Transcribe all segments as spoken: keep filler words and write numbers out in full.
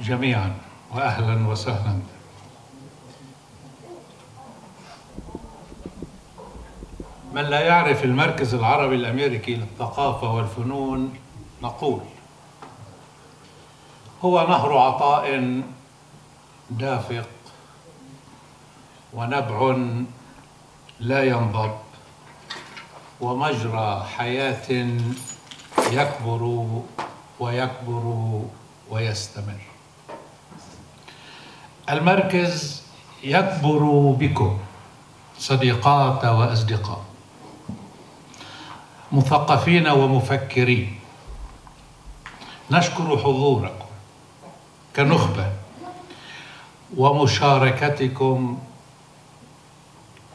جميعا وأهلا وسهلا. من لا يعرف المركز العربي الأمريكي للثقافة والفنون نقول هو نهر عطاء دافق ونبع لا ينضب ومجرى حياة يكبر ويكبر ويستمر. المركز يكبر بكم صديقات وأصدقاء، مثقفين ومفكرين. نشكر حضوركم كنخبة ومشاركتكم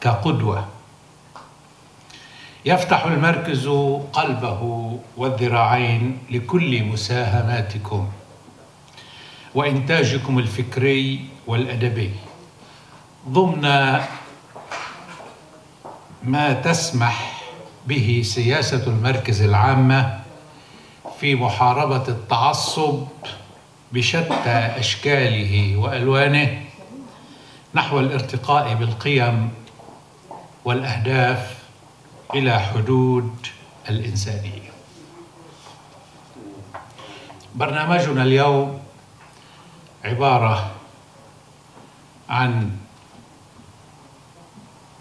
كقدوة. يفتح المركز قلبه والذراعين لكل مساهماتكم وإنتاجكم الفكري والأدبي ضمن ما تسمح به سياسة المركز العامة في محاربة التعصب بشتى أشكاله وألوانه نحو الارتقاء بالقيم والأهداف إلى حدود الإنسانية. برنامجنا اليوم عبارة عن،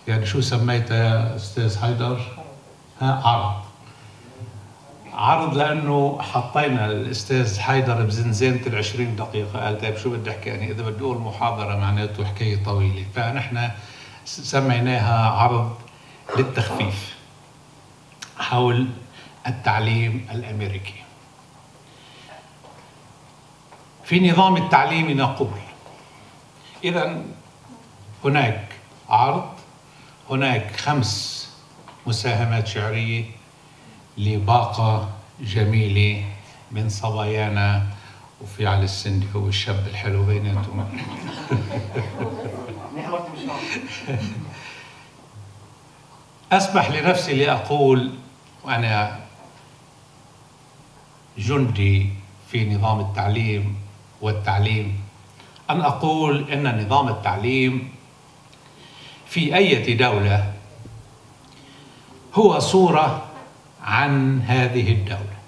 يعني شو سميته يا أستاذ حيدر؟ ها، عرض. عرض لأنه حطينا الأستاذ حيدر بزنزانة العشرين دقيقة، قال طيب شو بدي أحكي، يعني إذا بدي أقول محاضرة معناته حكاية طويلة، فنحن سميناها عرض للتخفيف حول التعليم الأمريكي. في نظام التعليم نقول إذا هناك عرض، هناك خمس مساهمات شعرية لباقة جميلة من صبايانا، وفي على السندي هو الشاب الحلو بيناتهم. أسمح لنفسي لأقول وأنا جندي في نظام التعليم والتعليم أن أقول إن نظام التعليم في أي دولة هو صورة عن هذه الدولة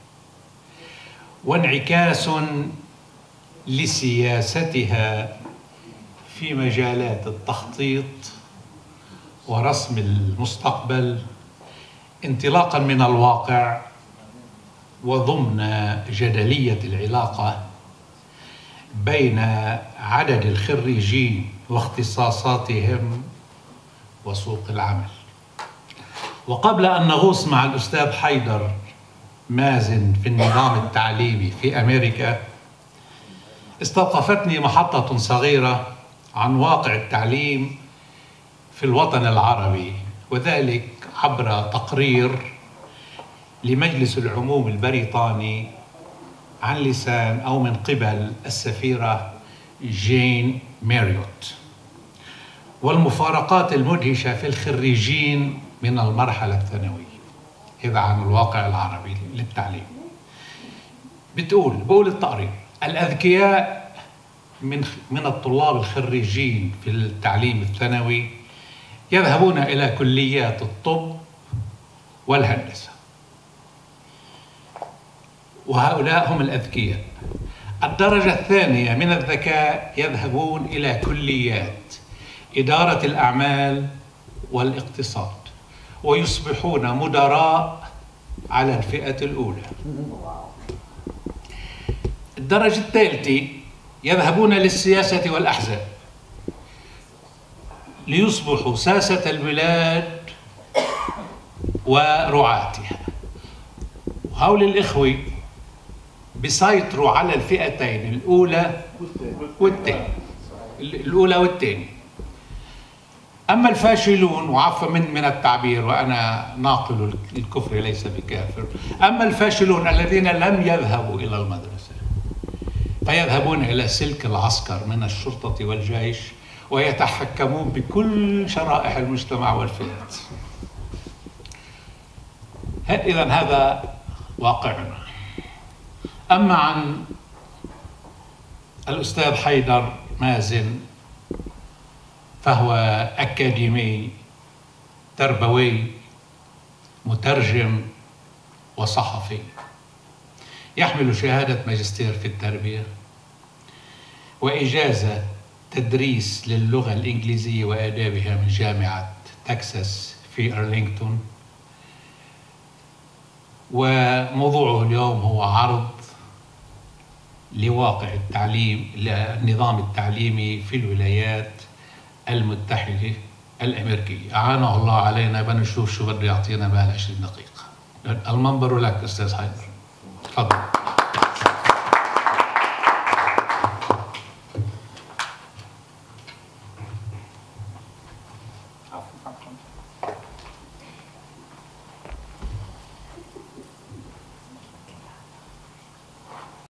وانعكاس لسياستها في مجالات التخطيط ورسم المستقبل انطلاقا من الواقع وضمن جدلية العلاقة بين عدد الخريجين واختصاصاتهم وسوق العمل. وقبل أن نغوص مع الأستاذ حيدر مازن في النظام التعليمي في أمريكا، استوقفتني محطة صغيرة عن واقع التعليم في الوطن العربي، وذلك عبر تقرير لمجلس العموم البريطاني عن لسان أو من قبل السفيرة جين ماريوت، والمفارقات المدهشة في الخريجين من المرحلة الثانوية. هذا عن الواقع العربي للتعليم. بتقول بقول التقرير الأذكياء من من الطلاب الخريجين في التعليم الثانوي يذهبون إلى كليات الطب والهندسة، وهؤلاء هم الأذكياء. الدرجة الثانية من الذكاء يذهبون إلى كليات إدارة الأعمال والاقتصاد ويصبحون مدراء على الفئة الأولى. الدرجة الثالثة يذهبون للسياسة والأحزاب ليصبحوا ساسة البلاد ورعاتها. وهؤلاء الإخوة بيسيطروا على الفئتين الأولى والثانية، الأولى والثانية. أما الفاشلون، وعفوا من من التعبير وأنا ناقل الكفر ليس بكافر، أما الفاشلون الذين لم يذهبوا إلى المدرسة فيذهبون إلى سلك العسكر من الشرطة والجيش ويتحكمون بكل شرائح المجتمع والفئات. إذا هذا واقعنا. أما عن الأستاذ حيدر مازن فهو أكاديمي تربوي مترجم وصحفي، يحمل شهادة ماجستير في التربية وإجازة تدريس للغة الإنجليزية وآدابها من جامعة تكساس في ارلينغتون. وموضوعه اليوم هو عرض لواقع التعليم للنظام التعليمي في الولايات المتحدة الأمريكية. أعانه الله علينا، بنشوف شو بده يعطينا بهالعشرين دقيقة. المنبر لك أستاذ حيدر، تفضل.